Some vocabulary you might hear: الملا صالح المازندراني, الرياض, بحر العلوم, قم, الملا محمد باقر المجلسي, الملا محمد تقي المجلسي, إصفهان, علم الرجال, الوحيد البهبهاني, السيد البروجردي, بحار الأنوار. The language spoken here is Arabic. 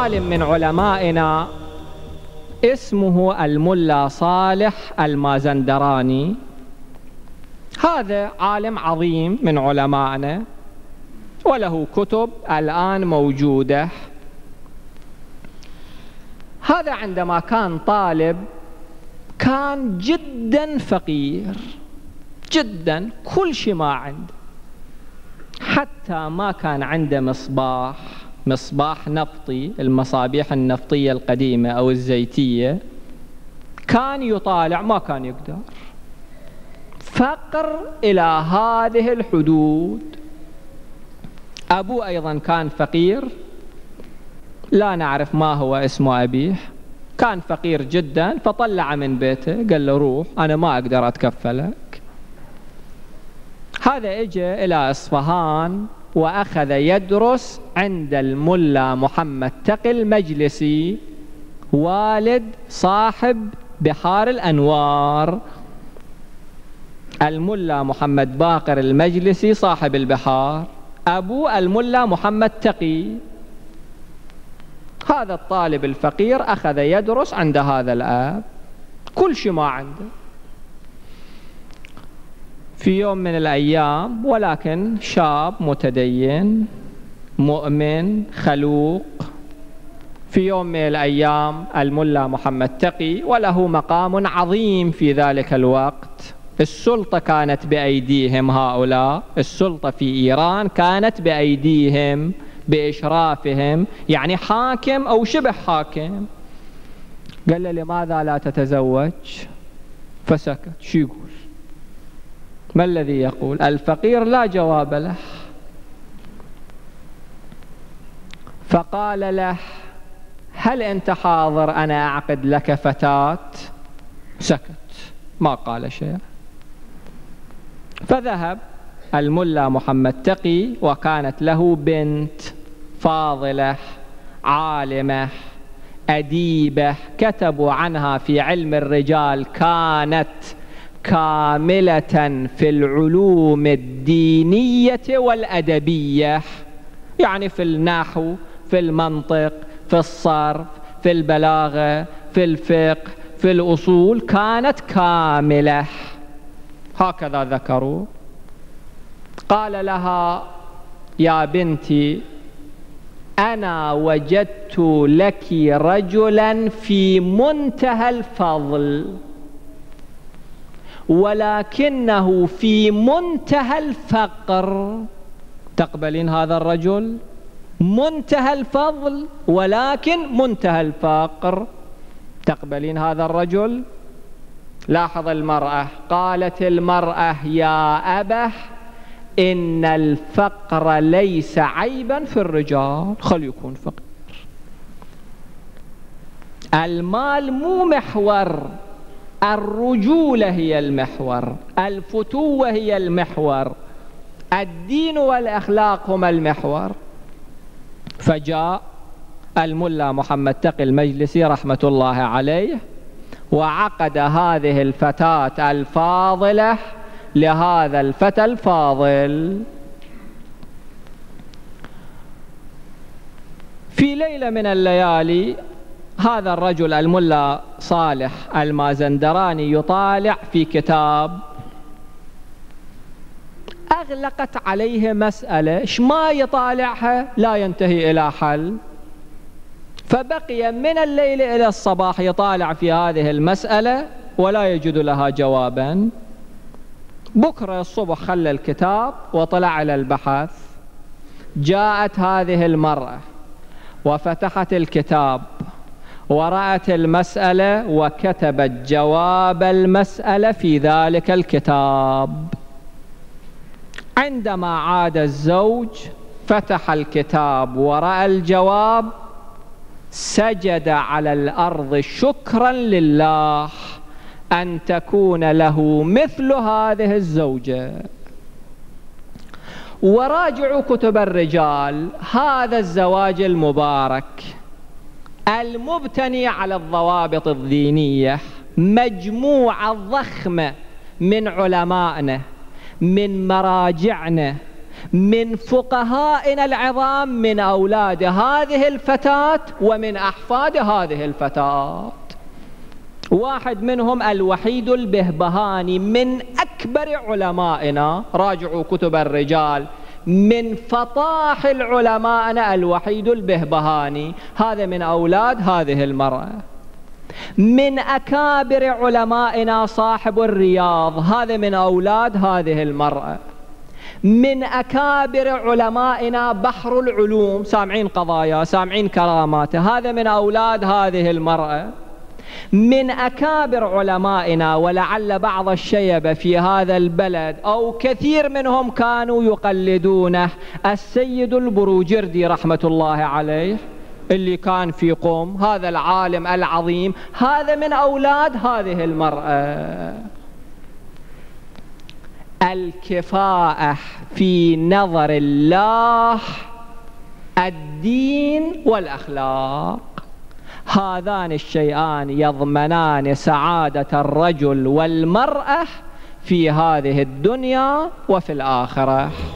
عالم من علمائنا اسمه الملا صالح المازندراني. هذا عالم عظيم من علمائنا وله كتب الآن موجودة. هذا عندما كان طالب كان جدا فقير جدا، كل شيء ما عنده، حتى ما كان عنده مصباح نفطي، المصابيح النفطية القديمة أو الزيتية، كان يطالع ما كان يقدر. فقر إلى هذه الحدود. أبوه أيضا كان فقير، لا نعرف ما هو اسم أبيه، كان فقير جدا، فطلع من بيته، قال له روح أنا ما أقدر أتكفلك. هذا إجا إلى إصفهان وأخذ يدرس عند الملا محمد تقي المجلسي، والد صاحب بحار الأنوار. الملا محمد باقر المجلسي صاحب البحار، أبو الملا محمد تقي. هذا الطالب الفقير أخذ يدرس عند هذا الآب، كل شيء ما عنده. في يوم من الأيام، ولكن شاب متدين مؤمن خلوق، في يوم من الأيام الملا محمد تقي، وله مقام عظيم في ذلك الوقت، السلطة كانت بأيديهم هؤلاء، السلطة في إيران كانت بأيديهم بإشرافهم، يعني حاكم أو شبه حاكم. قال له لماذا لا تتزوج؟ فسكت. شو يقول؟ ما الذي يقول؟ الفقير لا جواب له. فقال له هل أنت حاضر أنا أعقد لك فتاة؟ سكت ما قال شيء. فذهب الملا محمد تقي وكانت له بنت فاضلة عالمة أديبة، كتبوا عنها في علم الرجال، كانت كاملة في العلوم الدينية والأدبية، يعني في النحو، في المنطق، في الصرف، في البلاغة، في الفقه، في الأصول، كانت كاملة، هكذا ذكروا. قال لها يا بنتي أنا وجدت لك رجلا في منتهى الفضل، ولكنه في منتهى الفقر، تقبلين هذا الرجل؟ منتهى الفضل ولكن منتهى الفقر، تقبلين هذا الرجل؟ لاحظ المرأة، قالت المرأة يا أبه إن الفقر ليس عيبا في الرجال، خل يكون فقير، المال مو محور، الرجولة هي المحور، الفتوة هي المحور، الدين والأخلاق هما المحور. فجاء الملا محمد تقي المجلسي رحمة الله عليه وعقد هذه الفتاة الفاضلة لهذا الفتى الفاضل. في ليلة من الليالي هذا الرجل الملا صالح المازندراني يطالع في كتاب، أغلقت عليه مسألة، ما يطالعها لا ينتهي إلى حل، فبقي من الليل إلى الصباح يطالع في هذه المسألة ولا يجد لها جوابا. بكرة الصبح خلى الكتاب وطلع إلى البحث. جاءت هذه المرأة وفتحت الكتاب ورأت المسألة وكتبت جواب المسألة في ذلك الكتاب. عندما عاد الزوج فتح الكتاب ورأى الجواب، سجد على الأرض شكرا لله أن تكون له مثل هذه الزوجة. وراجعوا كتب الرجال، هذا الزواج المبارك المبتني على الضوابط الدينية، مجموعة ضخمة من علمائنا، من مراجعنا، من فقهائنا العظام من أولاد هذه الفتاة ومن أحفاد هذه الفتاة. واحد منهم الوحيد البهبهاني من أكبر علمائنا، راجعوا كتب الرجال، من فطاح العلماءنا الوحيد البهبهاني، هذا من أولاد هذه المرأة. من أكابر علمائنا صاحب الرياض، هذا من أولاد هذه المرأة. من أكابر علمائنا بحر العلوم، سامعين قضايا، سامعين كراماته، هذا من أولاد هذه المرأة. من أكابر علمائنا، ولعل بعض الشيبة في هذا البلد أو كثير منهم كانوا يقلدونه، السيد البروجردي رحمة الله عليه اللي كان في قم، هذا العالم العظيم، هذا من أولاد هذه المرأة. الكفاءة في نظر الله الدين والأخلاق، هذان الشيئان يضمنان سعادة الرجل والمرأة في هذه الدنيا وفي الآخرة.